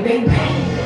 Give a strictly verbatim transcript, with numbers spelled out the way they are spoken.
Bang, bang, bang.